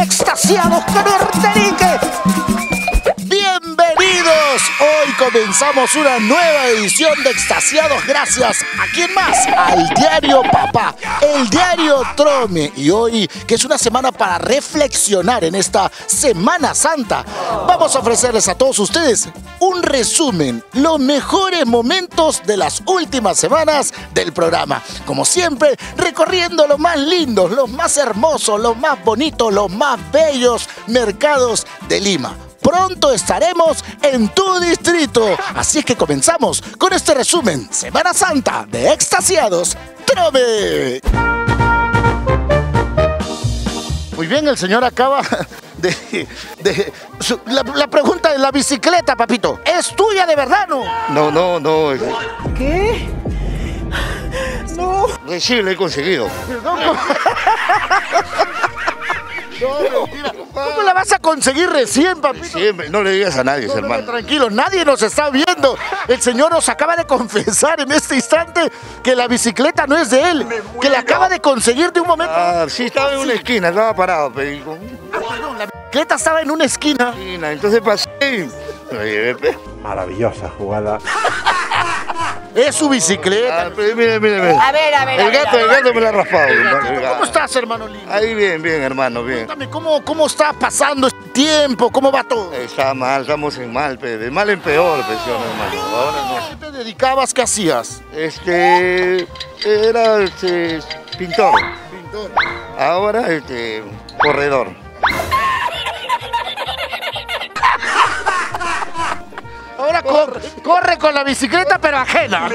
Extasiados con Orderique. Bienvenidos, hoy comenzamos una nueva edición de Extasiados gracias a ¿quién más? Al diario Papá, el diario Trome. Y hoy, que es una semana para reflexionar en esta Semana Santa, vamos a ofrecerles a todos ustedes un resumen, los mejores momentos de las últimas semanas del programa. Como siempre, recorriendo los más lindos, los más hermosos, los más bonitos, los más bellos mercados de Lima. Pronto estaremos en tu distrito. Así es que comenzamos con este resumen Semana Santa de Extasiados Trome. Muy bien, el señor acaba la pregunta de la bicicleta, papito. ¿Es tuya de verdad, no? No. ¿Qué? No. Sí, lo he conseguido. Perdón. No, mentira. ¿Cómo la vas a conseguir recién, papito? Siempre, no le digas a nadie, hermano. Tranquilo, nadie nos está viendo. El señor nos acaba de confesar en este instante que la bicicleta no es de él, que la acaba de conseguir de un momento. Ah, sí, estaba en una esquina, estaba parado. Pero... la bicicleta estaba en una esquina. Entonces pasé y la llevé. Maravillosa jugada. Es su bicicleta. Ah, mire. A ver. El gato me la ha raspado. ¿Cómo estás, hermano lindo? Ahí bien, hermano, bien. Cuéntame, ¿cómo está pasando este tiempo? ¿Cómo va todo? Está mal, estamos en mal, de mal en peor, hermano. Ahora no. ¿Qué te dedicabas? ¿Qué hacías? Era pintor. Ahora, corredor. Ahora corre con la bicicleta, pero ajena.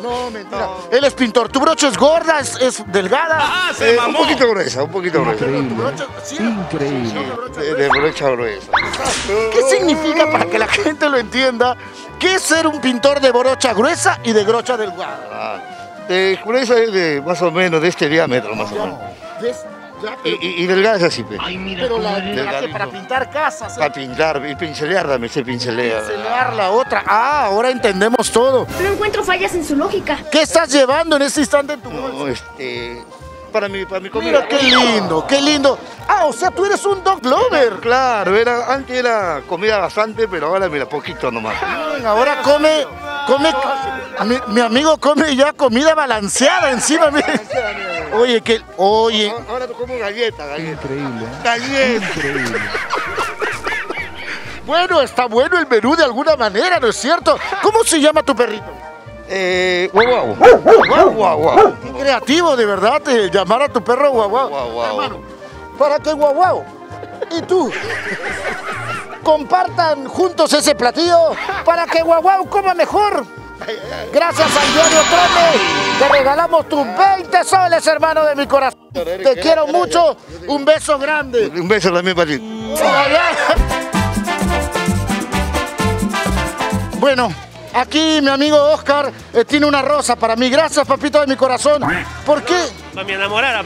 No, mentira. No. Él es pintor. ¿Tu brocha es gorda? ¿Es delgada? Ah, se mamó. Un poquito gruesa. Increíble. De brocha gruesa. ¿Qué significa, para que la gente lo entienda, qué es ser un pintor de brocha gruesa y de brocha delgada? De gruesa es de más o menos de este diámetro, más o menos. Ya, y delgada es así, pe. Ay, mira, pero la que para pintar casas. Para pintar, y pincelearla, me sé pincelear. Pincelear la otra. Ah, ahora entendemos todo. No encuentro fallas en su lógica. ¿Qué estás llevando en este instante en tu bolsa? No, para mi comida. Mira, qué lindo. Ah, o sea, tú eres un dog lover. Claro, antes era comida bastante, pero ahora mira, poquito nomás. Ahora come. Mi amigo come ya comida balanceada encima, mira. Oye, ahora tú comes galletas. Increíble. Galletas. Increíble. Bueno, está bueno el menú de alguna manera, ¿no es cierto? ¿Cómo se llama tu perrito? Guau. Creativo, de verdad, llamar a tu perro guau. Hermano, ¿para qué guau? ¿Y tú? Compartan juntos ese platillo para que guau coma mejor. Gracias al diario Trome, te regalamos tus 20 soles, hermano de mi corazón. Te quiero mucho, un beso grande. Un beso también para ti. Bueno, aquí mi amigo Oscar tiene una rosa para mí. Gracias, papito de mi corazón. ¿Por qué? Para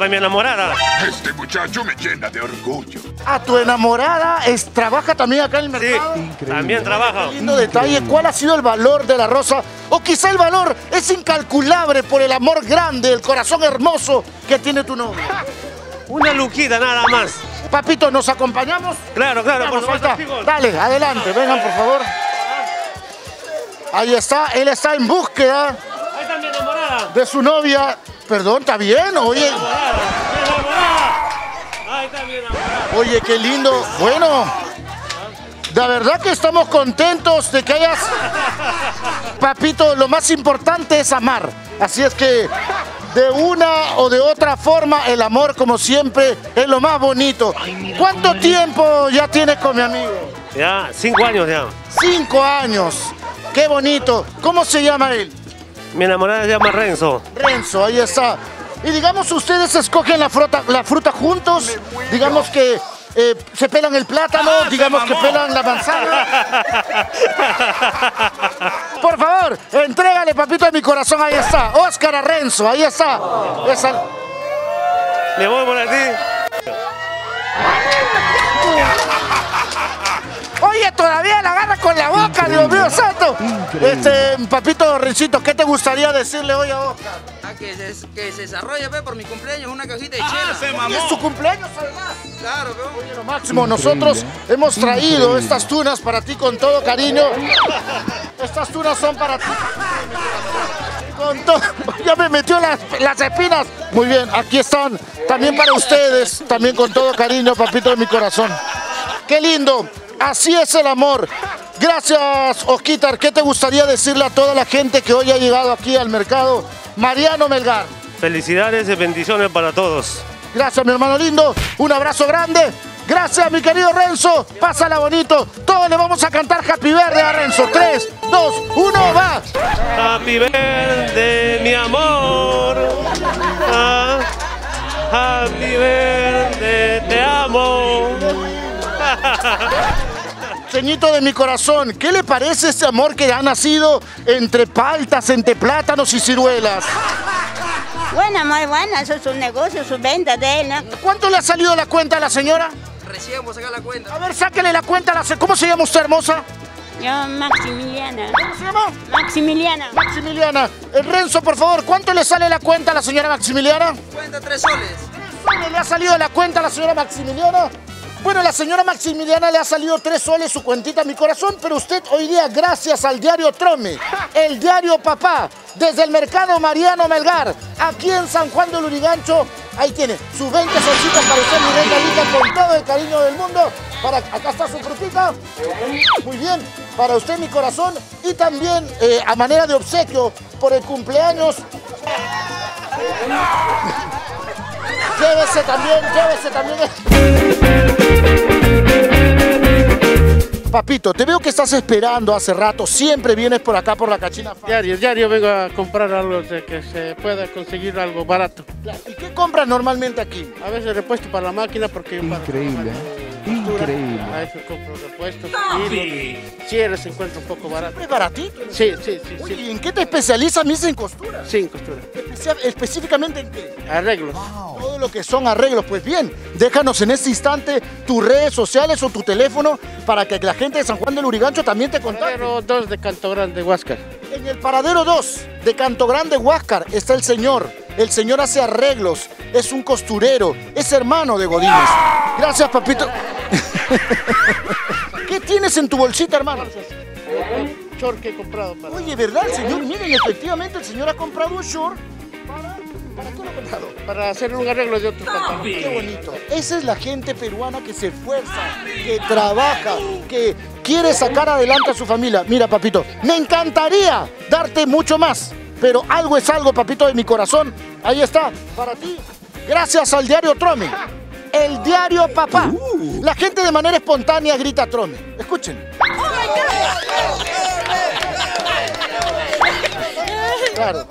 mi enamorada. Este muchacho me llena de orgullo. Ah, tu enamorada trabaja también acá en el mercado. Sí, increíble. También trabaja. Qué lindo detalle. ¿Cuál ha sido el valor de la rosa? O quizá el valor es incalculable por el amor grande, el corazón hermoso que tiene tu novio. Una luquita nada más. Papito, ¿nos acompañamos? Claro, por favor. Dale, adelante, vengan por favor. Ahí está, él está en búsqueda. Ahí está mi enamorada. De su novia. Perdón, ¿está bien? Oye. Ahí está mi enamorada. Oye, qué lindo. Bueno, la verdad que estamos contentos de que hayas... Papito, lo más importante es amar. Así es que de una o de otra forma, el amor, como siempre, es lo más bonito. ¿Cuánto tiempo ya tienes con mi amigo? Ya, 5 años ya. 5 años. ¡Qué bonito! ¿Cómo se llama él? Mi enamorada se llama Renzo. Renzo, ahí está. Y digamos, ustedes escogen la fruta juntos. Digamos que se pelan el plátano, digamos que pelan la manzana. Por favor, entrégale, papito de mi corazón, ahí está. Óscar a Renzo, ahí está. Le voy por aquí. Oye, todavía la agarra con la boca, Dios mío santo. Papito Rencito, ¿qué te gustaría decirle hoy a Oscar? Ah, que se desarrolle, ve, por mi cumpleaños, una cajita de chela. Se mamó. Es tu cumpleaños, además. Claro, ve. Oye, lo máximo, nosotros hemos traído estas tunas para ti con todo cariño. Estas tunas son para ti. Con todo. Ya me metió las espinas. Muy bien, aquí están. También para ustedes, también con todo cariño, papito de mi corazón. Qué lindo. Así es el amor. Gracias, Osquitar. ¿Qué te gustaría decirle a toda la gente que hoy ha llegado aquí al mercado? Mariano Melgar. Felicidades y bendiciones para todos. Gracias, mi hermano lindo. Un abrazo grande. Gracias, mi querido Renzo. Pásala bonito. Todos le vamos a cantar Happy Birthday a Renzo. 3, 2, 1, va. Happy Birthday, mi amor. Ah, Happy Birthday, te amo. Pequeñito de mi corazón, ¿qué le parece este amor que ha nacido entre paltas, entre plátanos y ciruelas? Buena, muy buena, eso es un negocio, su venta de él, ¿no? ¿Cuánto le ha salido la cuenta a la señora? Recién vamos a sacar la cuenta. A ver, sáquenle la cuenta a la señora. ¿Cómo se llama usted, hermosa? Yo, Maximiliana. ¿Cómo se llama? Maximiliana. Maximiliana. Renzo, por favor, ¿cuánto le sale la cuenta a la señora Maximiliana? Cuenta 3 soles. 3 soles le ha salido la cuenta a la señora Maximiliana. Bueno, a la señora Maximiliana le ha salido 3 soles su cuentita a mi corazón, pero usted hoy día, gracias al diario Trome, el diario Papá, desde el mercado Mariano Melgar, aquí en San Juan de Lurigancho, ahí tiene sus 20 solcitos para usted, mi regalita, con todo el cariño del mundo. Acá está su frutita, muy bien, para usted, mi corazón, y también a manera de obsequio por el cumpleaños. Llévese también, llévese también. Papito, te veo que estás esperando hace rato. Siempre vienes por acá, por la Cachina. Diario vengo a comprar algo, que se pueda conseguir algo barato. ¿Y qué compras normalmente aquí? A veces repuesto para la máquina porque... Increíble, increíble. A veces compro repuestos. Cierres se encuentra un poco barato. ¿Es baratito? Sí, sí, sí. Oye, ¿y en qué te especializas, Miss? ¿En costura? Sí, en costura. ¿Específicamente en qué? Arreglos. Wow. Todo lo que son arreglos. Pues bien, déjanos en este instante tus redes sociales o tu teléfono para que la gente de San Juan de Lurigancho también te contacte. Paradero 2 de Canto Grande Huáscar. En el paradero 2 de Canto Grande Huáscar está el señor. El señor hace arreglos, es un costurero, es hermano de Godínez. Gracias, papito. ¿Qué tienes en tu bolsita, hermano? Un short que he comprado para... Oye, ¿verdad, señor? Miren, efectivamente el señor ha comprado un short para... ¿Para qué lo he comprado? Para hacer un arreglo de otros pantalones. ¡Qué bonito! Esa es la gente peruana que se esfuerza, que trabaja, que quiere sacar adelante a su familia. Mira, papito, me encantaría darte mucho más, pero algo es algo, papito de mi corazón. Ahí está, para ti, gracias al diario Trome. El diario Papá. La gente de manera espontánea grita Trome. Escuchen. ¡Oh, my God! Claro.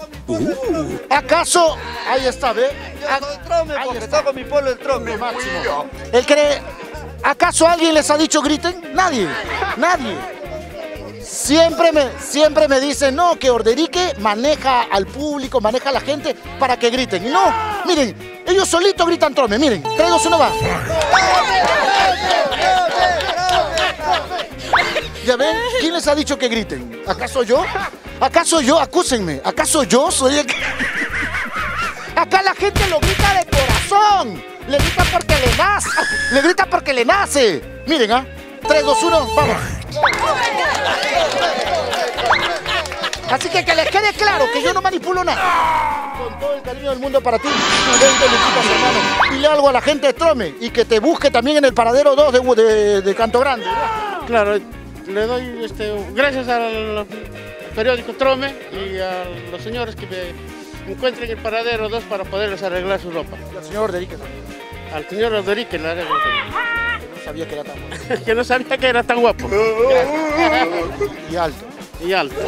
¿Acaso? Ahí está, ¿ve? Yo soy Trome porque está con mi pueblo el Trome. Máximo. Él cree... ¿Acaso alguien les ha dicho griten? Nadie. Nadie. Siempre me dicen, no, que Orderique maneja al público, maneja a la gente para que griten. Y no, miren... Ellos solitos gritan Trome, miren, 3, 2, 1, va. ¿Ya ven? ¿Quién les ha dicho que griten? ¿Acaso yo? ¿Acaso yo? Acúsenme. ¿Acaso yo soy el que...? Acá la gente lo grita de corazón. Le grita porque le nace. Le grita porque le nace. Miren, ¿ah? 3, 2, 1, vamos. Así que les quede claro que yo no manipulo nada. Con todo el cariño del mundo para ti, hermano. Dile algo a la gente de Trome y que te busque también en el paradero 2 de Canto Grande. Claro, le doy gracias al periódico Trome y a los señores que me encuentren en el paradero 2 para poderles arreglar su ropa. Al señor Orderique. Al señor Orderique le arreglo. Que no sabía que era tan guapo. Que no sabía que era tan guapo. Y alto. Y alto.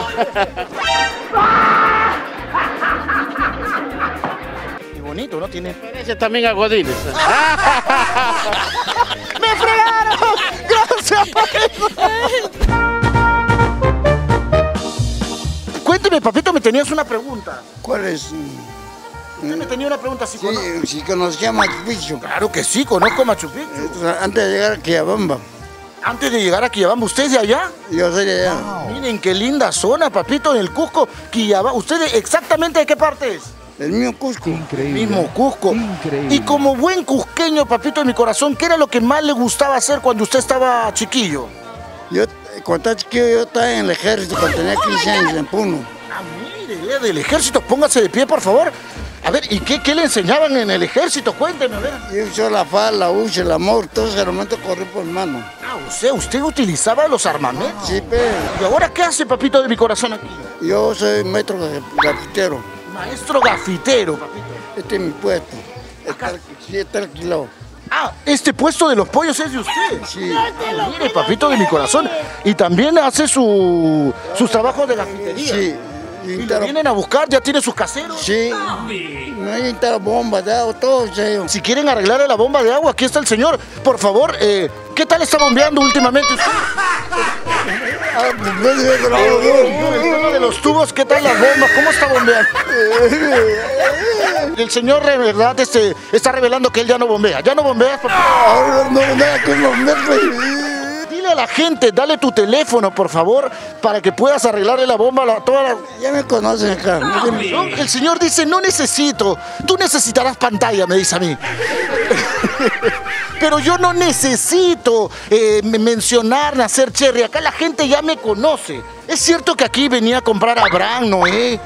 Y bonito, ¿no? Tiene... Parece también a Godínez. ¡Me fregaron! ¡Gracias por eso! Cuénteme, papito, me tenías una pregunta. ¿Cuál es? Usted me tenía una pregunta, si conocía. Sí, si conocía Machu Picchu. Claro que sí, conozco Machu Picchu. Antes de llegar a Quillabamba. Antes de llegar a Quillabamba, ¿usted es de allá? Yo soy de allá. Wow. Miren qué linda zona, papito, en el Cusco. Quillabamba, ¿usted exactamente de qué parte es? El mismo Cusco. Increíble. El mismo Cusco. Increíble. Y como buen cusqueño, papito de mi corazón, ¿qué era lo que más le gustaba hacer cuando usted estaba chiquillo? Yo, cuando estaba chiquillo, yo estaba en el ejército, cuando tenía 15 años, en Puno. Ah, mire, del ejército, póngase de pie, por favor. A ver, ¿y qué le enseñaban en el ejército? Cuénteme, a ver. Yo usé la pala, la hucha, el amor, todo ese armamento corrí por mano. Ah, o sea, ¿usted utilizaba los armamentos? Sí, pero... ¿Y ahora qué hace, papito de mi corazón, aquí? Yo soy maestro gafitero. Maestro gafitero, papito. Este es mi puesto. Está alquilado. Ah, este puesto de los pollos es de usted. Sí. Ah, mire, papito de mi corazón. Y también hace sus trabajos de gafitería. Sí. ¿Y lo vienen a buscar? ¿Ya tiene sus caseros? Sí. No hay bombas de agua, todo eso. Si quieren arreglar la bomba de agua, aquí está el señor. Por favor, ¿qué tal está bombeando últimamente? El tema de los tubos, ¿qué tal las bombas? ¿Cómo está bombeando? El señor, de verdad, está revelando que él ya no bombea. ¿Ya no bombeas? No, no, que bombeas. A la gente, dale tu teléfono, por favor, para que puedas arreglarle la bomba a toda la... Ya me conocen acá. No, el señor dice, no necesito. Tú necesitarás pantalla, me dice a mí. Pero yo no necesito mencionar, nacer cherry. Acá la gente ya me conoce. Es cierto que aquí venía a comprar a Abraham, Noé.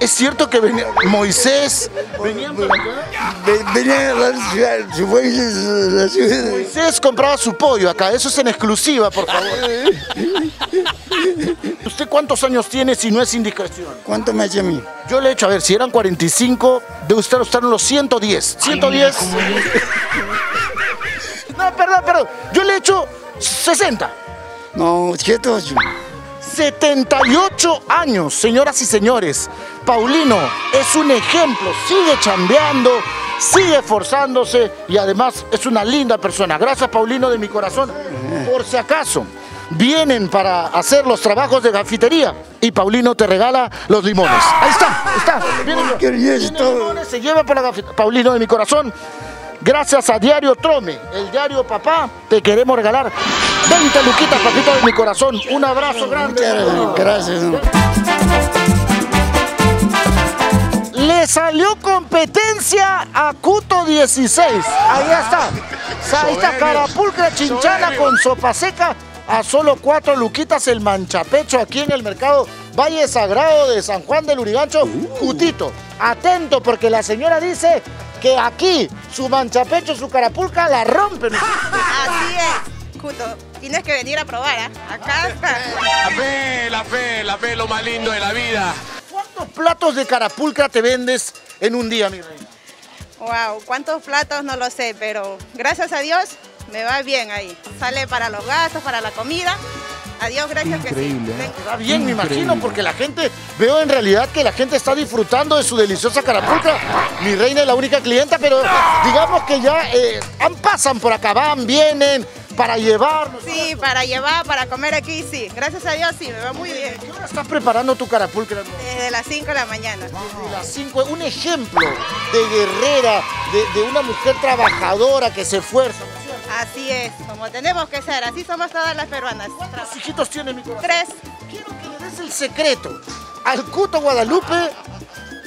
Es cierto que venía Moisés. Venían para acá. Venía a la ciudad, Moisés compraba su pollo acá, eso es en exclusiva, por favor. ¿Usted cuántos años tiene, si no es indiscreción? ¿Cuánto me echa a mí? Yo le he hecho, a ver, si eran 45, de usted están los 110. 110. No, perdón. Yo le he hecho 60. No, 108. 78 años, señoras y señores. Paulino es un ejemplo, sigue chambeando, sigue esforzándose y además es una linda persona. Gracias, Paulino, de mi corazón. Por si acaso vienen para hacer los trabajos de gafitería y Paulino te regala los limones. Ahí está. Vienen los limones, se lleva para la gafitería. Paulino, de mi corazón, gracias a Diario Trome, el diario Papá, te queremos regalar 20 luquitas, papito de mi corazón. Un abrazo grande. Gracias. Le salió competencia a Cuto 16. Ahí está. Ahí está carapulcra chinchana con sopa seca a solo 4 luquitas el manchapecho aquí en el mercado Valle Sagrado de San Juan de Lurigancho. Cutito, atento porque la señora dice que aquí su manchapecho, su carapulca la rompen. Así es, Cuto. Tienes que venir a probar, ¿eh? Acá. La fe, lo más lindo de la vida. ¿Cuántos platos de carapulcra te vendes en un día, mi reina? Wow, ¿cuántos platos? No lo sé, pero gracias a Dios me va bien ahí. Sale para los gastos, para la comida. Adiós, gracias. Increíble, que sí. Está bien, me imagino, porque la gente, veo en realidad que la gente está disfrutando de su deliciosa carapulcra. Mi reina es la única clienta, pero digamos que ya pasan por acá, vienen, para llevar. Sí, para llevar, para comer aquí, sí. Gracias a Dios, sí, me va muy bien. ¿Qué hora estás preparando tu carapulcra? Desde las 5 de la mañana. Desde las 5, un ejemplo de guerrera, de una mujer trabajadora que se esfuerza. Así es, como tenemos que ser, así somos todas las peruanas. ¿Cuántos hijitos tiene, mi corazón? 3. Quiero que le des el secreto al Cuto Guadalupe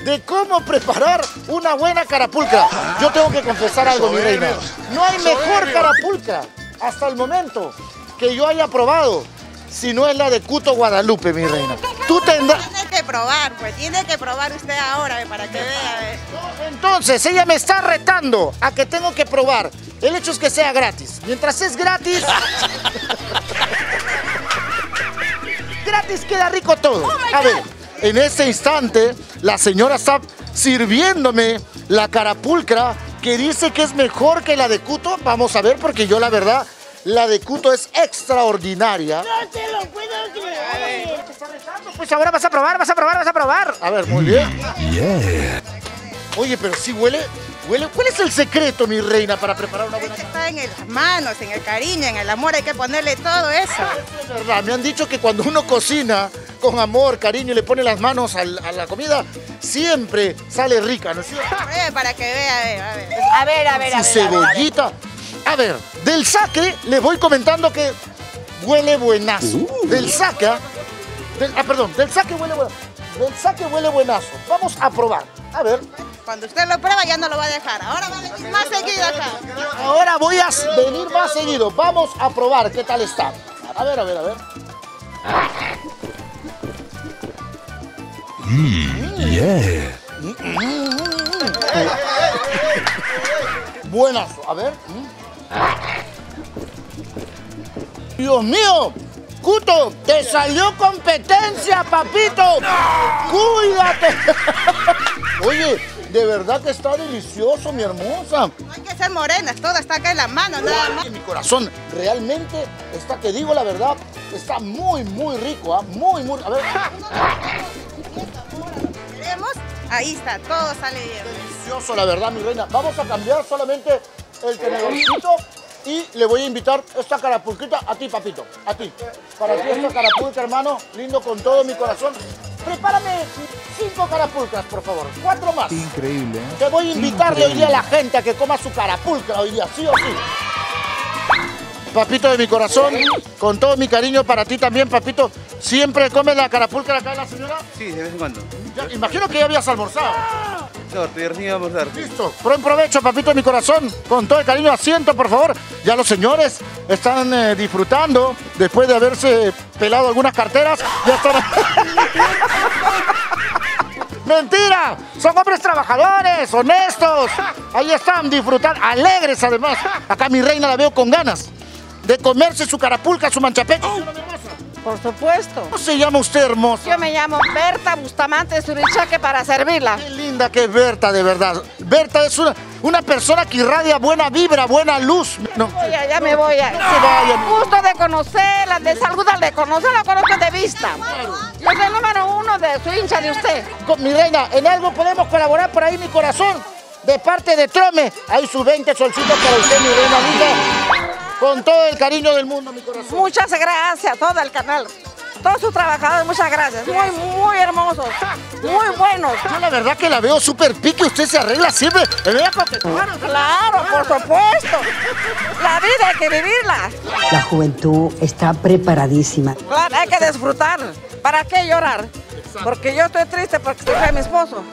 de cómo preparar una buena carapulcra. Yo tengo que confesar algo, mi reina. No hay mejor carapulcra hasta el momento que yo haya probado, si no es la de Cuto Guadalupe, mi reina. Tú tendrás... Tiene que probar, pues, tiene que probar usted ahora, para que vea. Entonces, ella me está retando a que tengo que probar. El hecho es que sea gratis. Mientras es gratis... gratis queda rico todo. A ver, en este instante, la señora está sirviéndome la carapulcra que dice que es mejor que la de Cuto. Vamos a ver, porque yo, la verdad, la de Cuto es extraordinaria. No te lo puedo creer. Pues ahora vas a probar. A ver, muy bien. Yeah. Oye, pero sí huele. ¿Cuál es el secreto, mi reina, para preparar una buena carapulcra? Está en las manos, en el cariño, en el amor. Hay que ponerle todo eso. Es verdad. Me han dicho que cuando uno cocina con amor, cariño, y le pone las manos a la comida, siempre sale rica, ¿no es cierto? Para que vea, a ver. Su cebollita. A ver, del saque les voy comentando que huele buenazo. Del saque huele buenazo. Vamos a probar. A ver. Cuando usted lo prueba ya no lo va a dejar. Ahora va a venir más seguido acá. Ahora voy a venir más seguido. Vamos a probar qué tal está. A ver, a ver, a ver. Yeah. Buenas, a ver. Dios mío, Cuto, te salió competencia, papito. Cuídate. Oye, de verdad que está delicioso, mi hermosa. No hay que ser morenas, todo está acá en la mano, nada más. Mi corazón realmente está, que digo la verdad, está muy, muy rico, ¿eh? Muy, muy. A ver. Ahí está, todo sale bien. Delicioso, la verdad, mi reina. Vamos a cambiar solamente el tenedorcito y le voy a invitar esta carapulquita a ti, papito, a ti. Para ti esta carapulca, hermano, lindo con todo mi corazón. Prepárame 5 carapulcas, por favor, 4 más. Increíble, ¿eh? Te voy a invitar hoy día a la gente a que coma su carapulca hoy día, sí o sí. Papito de mi corazón, con todo mi cariño para ti también, papito. ¿Siempre come la carapulcra acá de la señora? Sí, de vez en cuando. Ya, imagino que ya habías almorzado. No, te recién almorzar. Listo. Buen provecho, papito de mi corazón. Con todo el cariño, asiento, por favor. Ya los señores están disfrutando. Después de haberse pelado algunas carteras, ya están... ¡Mentira! Son hombres trabajadores, honestos. Ahí están, disfrutando, alegres además. Acá mi reina la veo con ganas de comerse su carapulca, su manchapecho. Oh, por supuesto. ¿Cómo se llama usted, hermosa? Yo me llamo Berta Bustamante de Zurichoque, para servirla. Qué linda que es Berta, de verdad. Berta es una persona que irradia buena vibra, buena luz. No, ya me voy. Ya. No se vayan. Gusto de conocerla, de saludarla, conocerla, conozco de vista. Yo soy el número 1 de su hincha de usted. Con mi reina, en algo podemos colaborar por ahí, mi corazón. De parte de Trome, hay sus 20 solcitos para usted, mi reina linda. Con todo el cariño del mundo, mi corazón. Muchas gracias a todo el canal. Todos sus trabajadores, muchas gracias. Muy, muy hermosos. Muy buenos. Yo la verdad que la veo súper pique. Usted se arregla siempre. Claro, por supuesto. La vida hay que vivirla. La juventud está preparadísima. Claro, hay que disfrutar. ¿Para qué llorar? Porque yo estoy triste porque se fue mi esposo.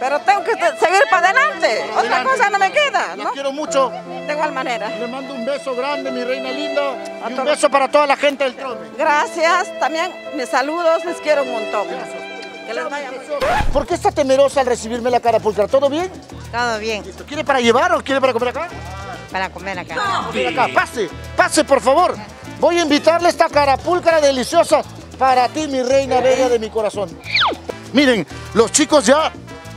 Pero tengo que seguir para adelante. Otra cosa no me queda, ¿no? La quiero mucho. De igual manera. Le mando un beso grande, mi reina linda. Y un beso para toda la gente del Trome. Gracias. También mis saludos. Les quiero un montón. Gracias. Que les vaya muy bien. ¿Por qué está temerosa al recibirme la carapulcra? ¿Todo bien? Todo bien. ¿Quiere para llevar o quiere para comer acá? Para comer acá. No, sí. Acá. Pase, pase, por favor. Voy a invitarle esta carapulcra deliciosa para ti, mi reina bella de mi corazón. Miren, los chicos ya...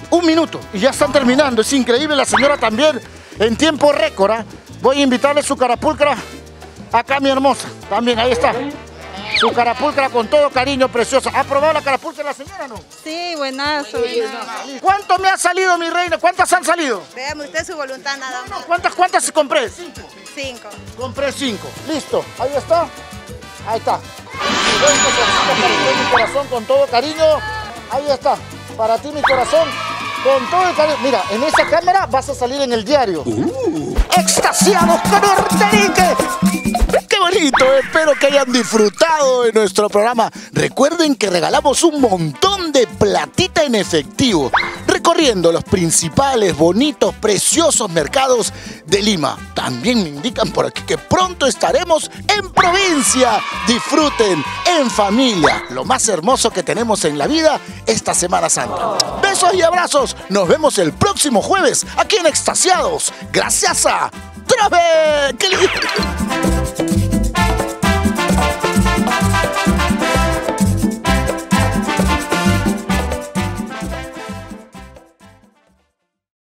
1 minuto y ya están terminando. Es increíble, la señora también en tiempo récord, ¿eh? Voy a invitarle su carapulcra acá, mi hermosa. También ahí está. Su carapulcra con todo cariño, preciosa. ¿Ha probado la carapulcra la señora, no? Sí, buenazo. ¿Cuánto me ha salido, mi reina? ¿Cuántas han salido? Veamos usted su voluntad nada más. No, ¿Cuántas compré? 5. Compré 5. Listo. Ahí está. Ahí está. Mi corazón con todo cariño. Ahí está. Para ti, mi corazón. Con todo el cariño. Mira, en esa cámara vas a salir en el diario. ¡Extasiados con Orderique! ¡Qué bonito! Espero que hayan disfrutado de nuestro programa. Recuerden que regalamos un montón de platita en efectivo, recorriendo los principales, bonitos, preciosos mercados de Lima. También me indican por aquí que pronto estaremos en provincia. Disfruten en familia. Lo más hermoso que tenemos en la vida esta Semana Santa. Besos y abrazos. Nos vemos el próximo jueves aquí en Extasiados. Gracias a Trome.